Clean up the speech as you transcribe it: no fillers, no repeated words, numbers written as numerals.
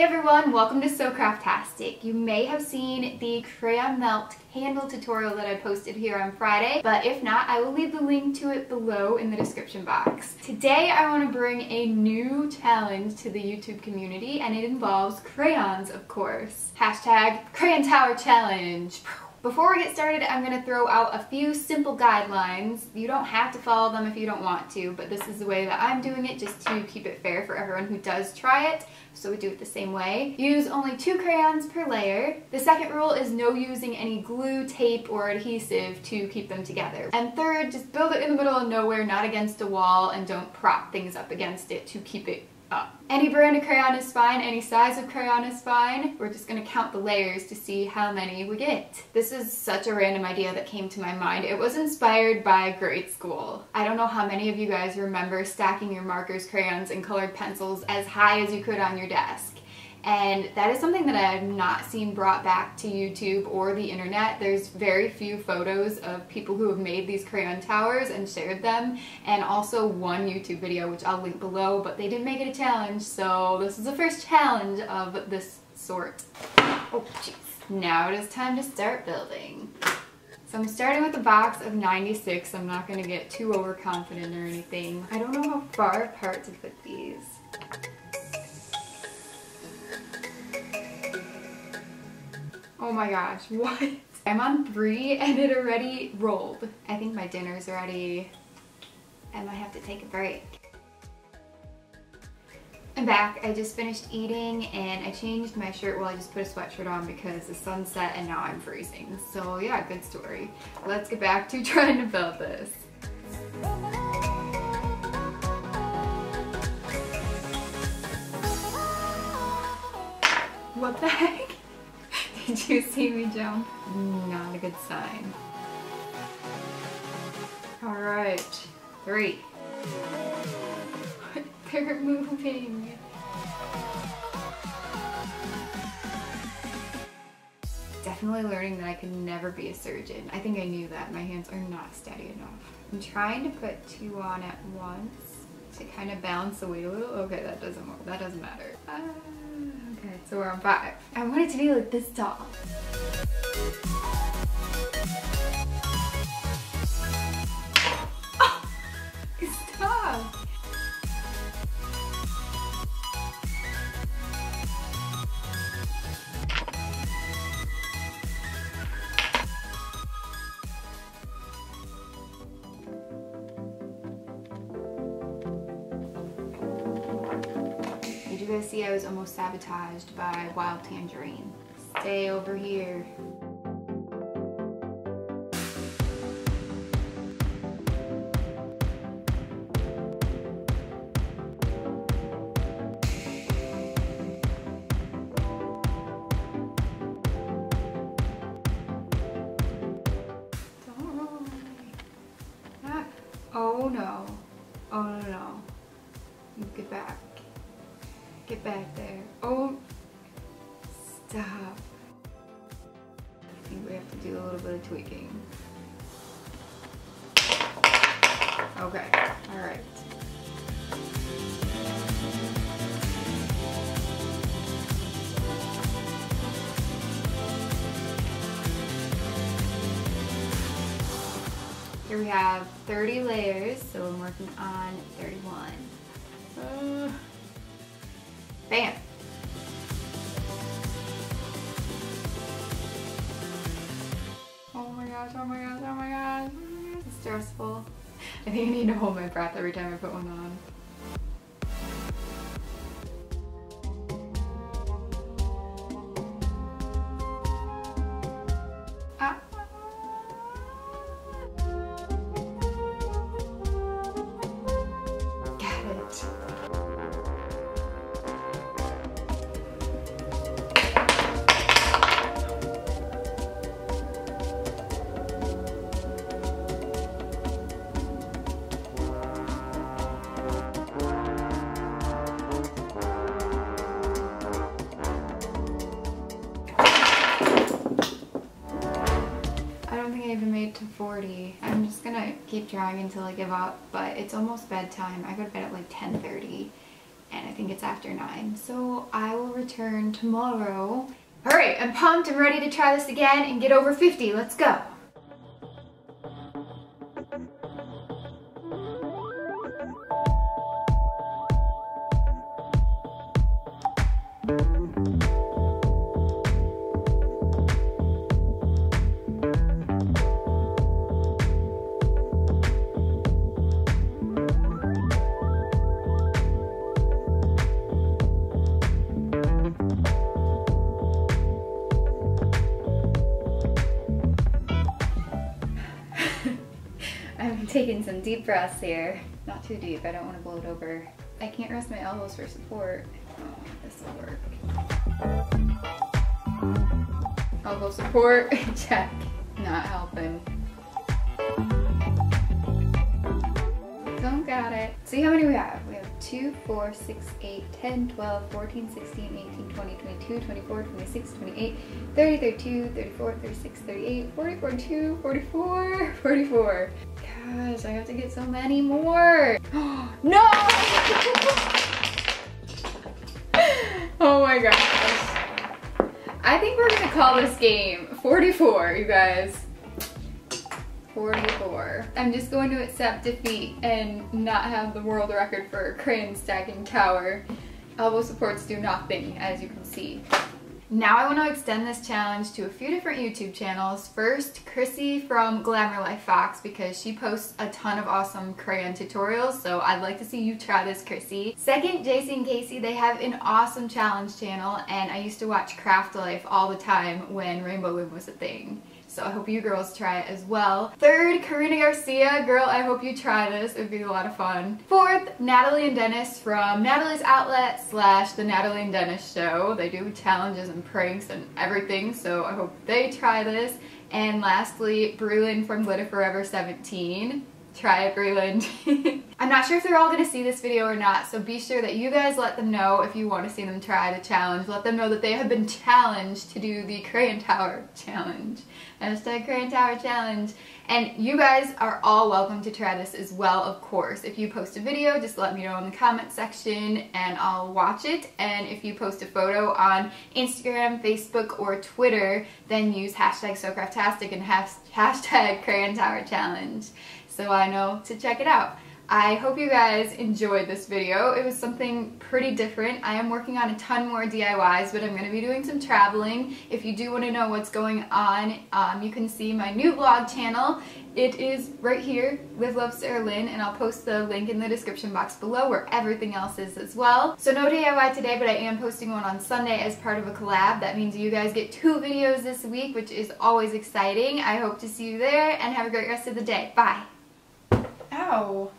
Hey everyone, welcome to SoCraftastic. You may have seen the crayon melt candle tutorial that I posted here on Friday, but if not, I will leave the link to it below in the description box. Today I want to bring a new challenge to the YouTube community, and it involves crayons, of course. Hashtag Crayon Tower Challenge. Before we get started, I'm going to throw out a few simple guidelines. You don't have to follow them if you don't want to, but this is the way that I'm doing it just to keep it fair for everyone who does try it, so we do it the same way. Use only 2 crayons per layer. The second rule is no using any glue, tape, or adhesive to keep them together. And third, just build it in the middle of nowhere, not against a wall, and don't prop things up against it to keep it up. Any brand of crayon is fine, any size of crayon is fine. We're just gonna count the layers to see how many we get. This is such a random idea that came to my mind. It was inspired by grade school. I don't know how many of you guys remember stacking your markers, crayons, and colored pencils as high as you could on your desk. And that is something that I have not seen brought back to YouTube or the internet. There's very few photos of people who have made these crayon towers and shared them, and also one YouTube video which I'll link below, but they didn't make it a challenge, so this is the first challenge of this sort. Oh jeez. Now it is time to start building. So I'm starting with a box of 96. I'm not going to get too overconfident or anything. I don't know how far apart to put these. Oh my gosh, what? I'm on 3 and it already rolled. I think my dinner's ready. I might have to take a break. I'm back. I just finished eating and I changed my shirt. Well, I just put a sweatshirt on because the sun set and now I'm freezing. So yeah, good story. Let's get back to trying to build this. What the heck? Did you see me jump? Not a good sign. Alright, 3. They're moving. Definitely learning that I could never be a surgeon. I think I knew that. My hands are not steady enough. I'm trying to put 2 on at once to kind of balance the weight a little. Okay, that doesn't work. That doesn't matter. Okay, so we're on 5. I want it to be like this tall. Oh, stop! You guys see I was almost sabotaged by wild tangerine. Stay over here. Don't roll away. Not. Oh no. Oh no no. You get back. Get back there. Oh, stop. I think we have to do a little bit of tweaking. Okay, all right. Here we have 30 layers, so I'm working on 31. Bam! Oh my gosh, oh my gosh, oh my gosh. It's stressful. I think I need to hold my breath every time I put one on. To 40. I'm just gonna keep trying until I give up, but it's almost bedtime. I go to bed at like 10:30 and I think it's after 9. So I will return tomorrow. Alright, I'm pumped. I'm ready to try this again and get over 50. Let's go. Taking some deep breaths here. Not too deep, I don't want to blow it over. I can't rest my elbows for support. Oh, this will work. Elbow support, check. Not helping. Don't got it. See how many we have? We have 2, 4, 6, 8, 10, 12, 14, 16, 18, 20, 22, 24, 26, 28, 30, 32, 34, 36, 38, 40, 42, 44, 44. Gosh, I have to get so many more. No! Oh my gosh. I think we're gonna call this game 44, you guys. 44. I'm just going to accept defeat and not have the world record for crayon stacking tower. Elbow supports do nothing, as you can see. Now I want to extend this challenge to a few different YouTube channels. First, Chrissy from Glamour Life Fox, because she posts a ton of awesome crayon tutorials, so I'd like to see you try this, Chrissy. Second, JC and Casey, they have an awesome challenge channel, and I used to watch Craft Life all the time when Rainbow Loom was a thing. So I hope you girls try it as well. Third, Karina Garcia. Girl, I hope you try this. It would be a lot of fun. Fourth, Natalie and Dennis from Natalie's Outlet / The Natalie and Dennis Show. They do challenges and pranks and everything, so I hope they try this. And lastly, Breland from Glitter Forever 17. Try it, Breland. I'm not sure if they're all going to see this video or not, so be sure that you guys let them know if you want to see them try the challenge. Let them know that they have been challenged to do the Crayon Tower Challenge. # Crayon Tower Challenge. And you guys are all welcome to try this as well, of course. If you post a video, just let me know in the comment section and I'll watch it. And if you post a photo on Instagram, Facebook, or Twitter, then use #SoCraftastic and # Crayon Tower Challenge, so I know to check it out. I hope you guys enjoyed this video. It was something pretty different. I am working on a ton more DIYs, but I'm going to be doing some traveling. If you do want to know what's going on, you can see my new vlog channel. It is right here, Live Love Sarah Lynn, and I'll post the link in the description box below where everything else is as well. So no DIY today, but I am posting one on Sunday as part of a collab. That means you guys get 2 videos this week, which is always exciting. I hope to see you there, and have a great rest of the day. Bye! Ow!